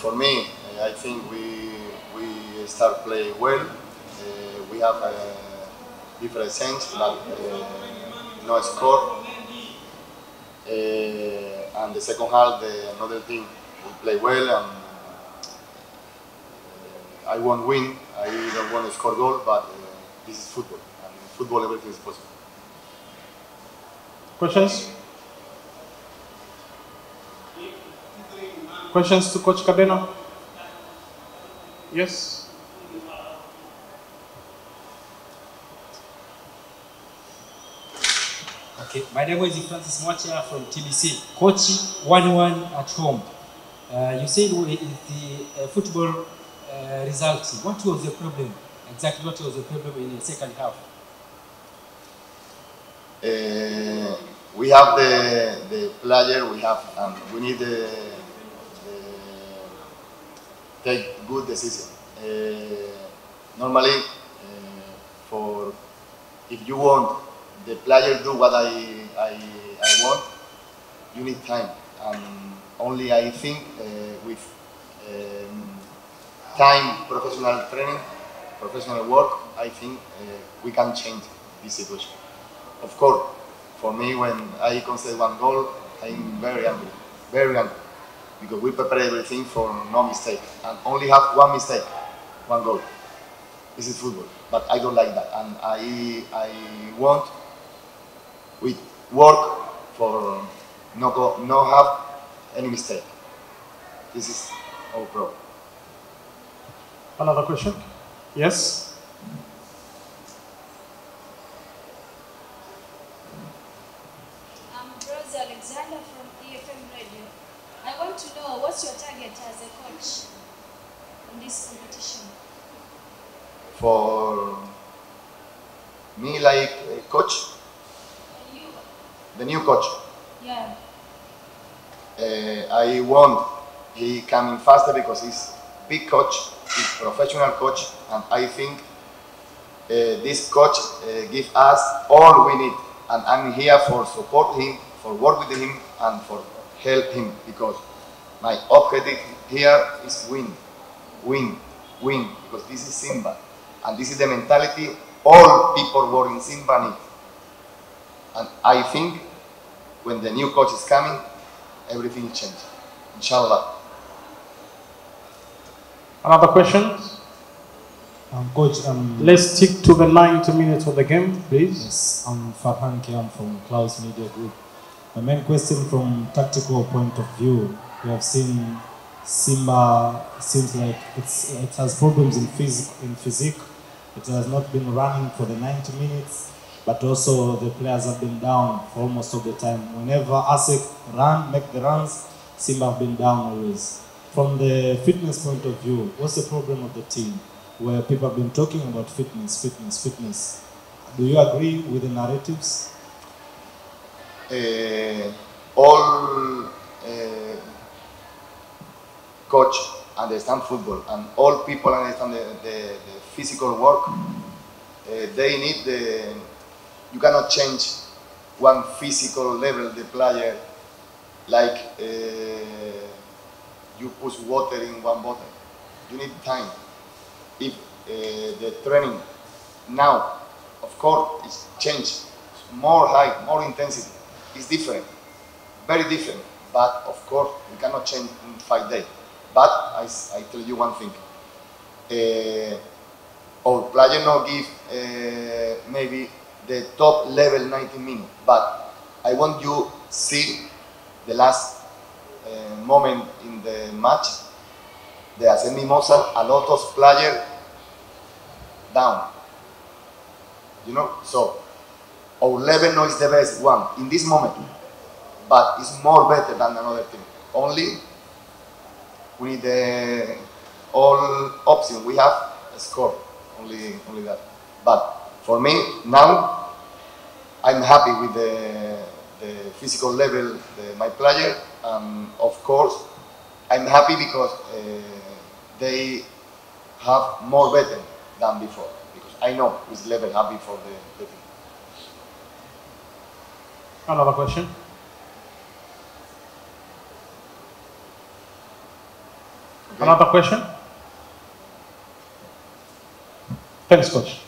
For me, I think we start playing well. We have a different sense, but no score. And the second half, another team will play well. And I won't win. I don't want to score goal, but this is football. And in football, everything is possible. Questions? Questions to Coach Cabeno? Yes? Okay, my name is Francis Mwachia from TBC. Coach, 1-1 at home. You said the football results. What was the problem? Exactly what was the problem in the second half? We have the player we have, and we need to take good decisions. Normally, for if you want the player do what I want, you need time, and only I think with time, professional training, professional work, I think we can change this situation. Of course, for me, when I concede one goal, I'm very angry, because we prepare everything for no mistake, and only have one mistake, one goal. This is football, but I don't like that, and I want we work for no have any mistake. This is our problem. Another question? Yes. Rosa Alexander from EFM Radio. I want to know what's your target as a coach in this competition? For me, like a coach? You. The new coach? Yeah. I want he coming faster because he's a big coach, he's a professional coach, and I think this coach gives us all we need, and I'm here for support him, for work with him, and for help him, because my objective here is win, because this is Simba, and this is the mentality all people were in Simba need. And I think when the new coach is coming, everything changes, inshallah. Another question? Coach, let's stick to the 90 minutes of the game, please. Yes, I'm Fab Hankiam from Klaus Media Group. My main question from tactical point of view, we have seen Simba seems like it has problems in physique. It has not been running for the 90 minutes, but also the players have been down for almost all the time. Whenever ASEC make the runs, Simba have been down always. From the fitness point of view, what's the problem of the team? Where people have been talking about fitness. Do you agree with the narratives? All coach understand football, and all people understand the physical work. They need the... You cannot change one physical level, the player, like you push water in one bottle. You need time. If the training now, of course, is changed, more high, more intensity, it's different, very different. But of course, we cannot change in 5 days. But I tell you one thing: our player not give maybe the top level 90 minutes, but I want you see the last moment in the match. The ASEC Mimosas, a lot of players down, you know, so our level no is the best one in this moment, but it's more better than another team. Only we need all options, we have a score, only that. But for me, now, I'm happy with the physical level, my player, and of course, I'm happy because they have more better than before, because I know it's level happy for the team. Another question? Another question? Thanks, Coach.